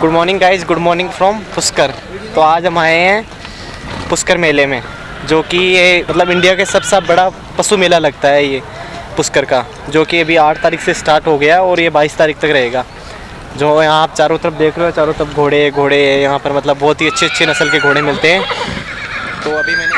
Good morning guys, good morning from Pushkar. तो आज हम आए हैं पुष्कर मेले में, जो कि ये मतलब इंडिया के सबसे बड़ा पशु मेला लगता है ये पुष्कर का, जो कि अभी 8 तारीख से स्टार्ट हो गया और ये 22 तारीख तक रहेगा। जो यहाँ आप चारों तरफ देख रहे हो, चारों तरफ घोड़े हैं यहाँ पर, मतलब बहुत ही अच्छे अच्छे नस्ल के घोड़े मिलते हैं। तो अभी मैंने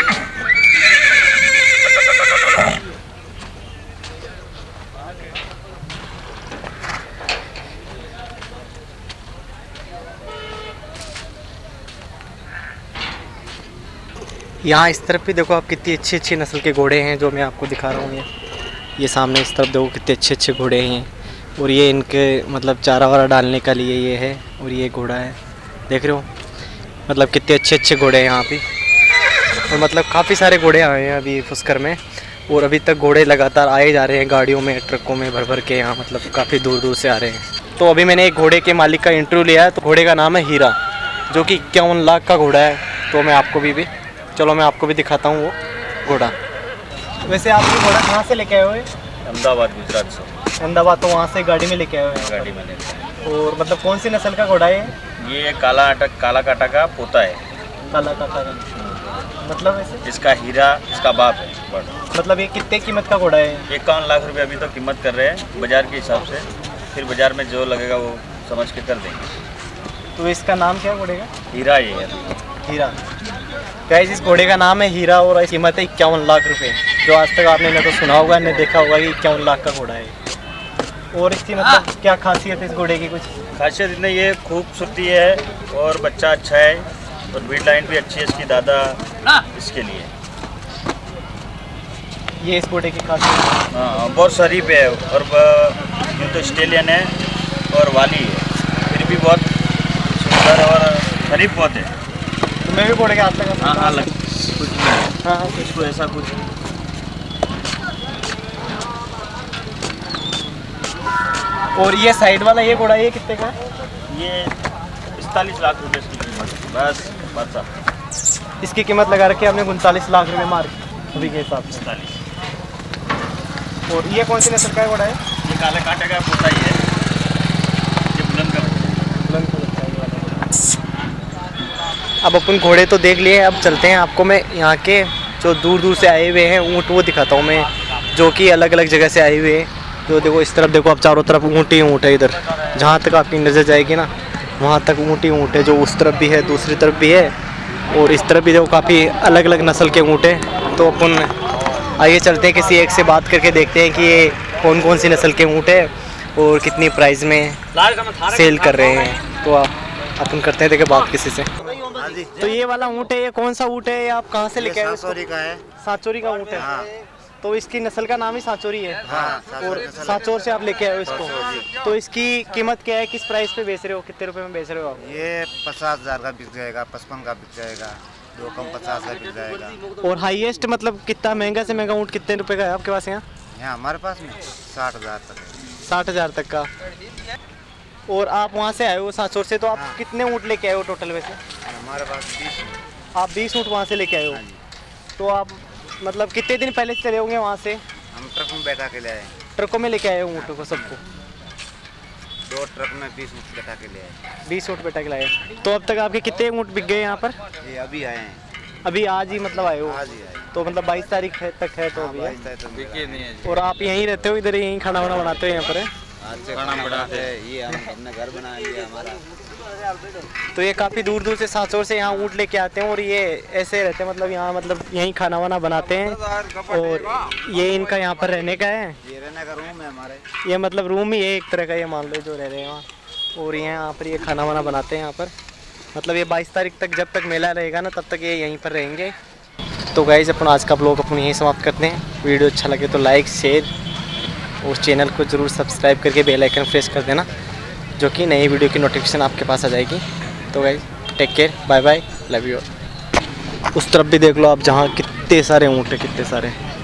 यहाँ इस तरफ भी देखो आप कितनी अच्छी अच्छी नस्ल के घोड़े हैं जो मैं आपको दिखा रहा हूँ। ये सामने इस तरफ देखो कितने अच्छे अच्छे घोड़े हैं, और ये इनके मतलब चारा वारा डालने के लिए ये है, और ये घोड़ा है, देख रहे हो मतलब कितने अच्छे अच्छे घोड़े हैं यहाँ पे। और मतलब काफ़ी सारे घोड़े आए हैं अभी पुष्कर में, और अभी तक घोड़े लगातार आए जा रहे हैं गाड़ियों में, ट्रकों में भर के यहाँ, मतलब काफ़ी दूर दूर से आ रहे हैं। तो अभी मैंने एक घोड़े के मालिक का इंटरव्यू लिया है। तो घोड़े का नाम है हीरा, जो कि 51 लाख का घोड़ा है। तो मैं आपको भी चलो मैं आपको भी दिखाता हूँ वो घोड़ा। वैसे आप ये घोड़ा कहाँ से लेके आए हुए? अहमदाबाद, गुजरात से। अहमदाबाद, तो वहाँ से गाड़ी में लेके आए हुए? गाड़ी में लेके आए। और मतलब कौन सी नस्ल का घोड़ा है ये? काला काटा का पोता है। काला काटा का मतलब वैसे? इसका हीरा इसका बाप है। मतलब ये कितने कीमत का घोड़ा है? 51 लाख रुपये अभी तो कीमत कर रहे हैं बाज़ार के हिसाब से, फिर बाज़ार में जो लगेगा वो समझ के कर देंगे। तो इसका नाम क्या घोड़े का? हीरा। ये हीरा गाइस, इस घोड़े का नाम है हीरा और इसकी कीमत है 51 लाख रुपए, जो आज तक आपने ना तो सुना होगा ना देखा होगा कि 51 लाख का घोड़ा है। और इसकी मतलब क्या खासियत है इस घोड़े की? कुछ खासियत इतनी ये खूबसूरती है और बच्चा अच्छा है और ब्रीड लाइन भी अच्छी है इसकी, दादा इसके लिए ये इस घोड़े की खासियत। हाँ, बहुत शरीफ है और यूँ तो ऑस्ट्रेलियन है और वाली है, फिर भी बहुत सुंदर और शरीफ बहुत है। मैं भी घोड़े के हाथ लगा। हाँ, लग कुछ नहीं। हाँ, कुछ को ऐसा कुछ नहीं। और ये साइड वाला ये घोड़ा ये कितने का? ये 45 लाख रुपए इसकी कीमत। बस इसकी कीमत लगा रखी आपने 39 लाख रुपए मार अभी के हिसाब से 45। और ये कौन सी नस्ल का घोड़ा है? ये काले कांटे का पोता ही है। अब अपन घोड़े तो देख लिए, अब चलते हैं। आपको मैं यहाँ के जो दूर दूर से आए हुए हैं ऊँट वो दिखाता हूँ मैं, जो कि अलग अलग जगह से आए हुए हैं। तो देखो इस तरफ देखो आप, चारों तरफ ऊँट ही ऊँट है। इधर जहाँ तक आपकी नज़र जाएगी ना वहाँ तक ऊँट ही ऊँट है, जो उस तरफ भी है, दूसरी तरफ भी है, और इस तरफ भी देखो काफ़ी अलग अलग नस्ल के ऊँट हैं। तो अपन आइए चलते हैं, किसी एक से बात करके देखते हैं कि ये कौन कौन सी नस्ल के ऊँट है और कितनी प्राइस में सेल कर रहे हैं। तो अपन करते हैं देखें बात किसी से। तो ये वाला ऊँट है, ये कौन सा ऊँट है? आप कहाँ से लेके आए? सांचोरी का है। सांचोरी का ऊँट है। हाँ। तो इसकी नस्ल का नाम ही सांचोरी है। हाँ। और सांचोर से आप लेके आए हो इसको। तो इसकी कीमत क्या है? किस प्राइस पे बेच रहे हो? कितने रुपए में बेच रहे हो आप? ये 50,000 का बिक जाएगा, 55 का बिक जाएगा, 2 कम 50 का बिक जाएगा। और हाईएस्ट मतलब कितना महंगा से महंगा ऊँट कितने रुपये का है आपके पास यहाँ? हमारे पास में 60,000 तक। 60,000 तक का। और आप वहाँ से आए हो सांचोर से, तो आप कितने ऊँट लेके आए हो टोटल? वैसे हमारे पास 20। आप 20 ऊँट वहाँ से लेके आए हो। तो आप मतलब कितने दिन पहले चले होंगे वहाँ से? हम ट्रक में बैठा के ले आए। ट्रकों में लेके आए हो ऊँटों को सबको? 2 ट्रक में 20 ऊँट बैठा के ले आए। 20 ऊँट बैठा के लाए। तो अब तक आपके कितने ऊँट बिक गए यहाँ पर? ये अभी आए हैं, अभी आज ही मतलब आए हो? आज ही आए। तो मतलब 22 तारीख तक है। तो अभी और आप यहीं रहते हो? इधर यहीं खाना वाना बनाते हो यहाँ पर? ये हम अपना घर बना लिया हमारा। तो ये काफ़ी दूर दूर से सांचोर से यहाँ ऊँट लेके आते हैं, और ये ऐसे रहते हैं मतलब यहाँ, मतलब यहीं खाना वाना बनाते हैं। और ये इनका यहाँ पर रहने का है, ये रहने का रूम है हमारे, ये मतलब रूम ही है एक तरह का, ये मान लो जो रह रहे हैं वहाँ। और यहाँ पर ये खाना वाना बनाते हैं यहाँ पर, मतलब ये 22 तारीख तक जब तक मेला रहेगा ना तब तक ये यहीं पर रहेंगे। तो गाइस अपन आज का ब्लॉग अपन यहीं समाप्त करते हैं। वीडियो अच्छा लगे तो लाइक, शेयर और चैनल को ज़रूर सब्सक्राइब करके बेल आइकन प्रेस कर देना, जो कि नई वीडियो की नोटिफिकेशन आपके पास आ जाएगी। तो guys take care, bye bye, love you. उस तरफ भी देख लो आप, जहाँ कितने सारे ऊँट हैं, कितने सारे।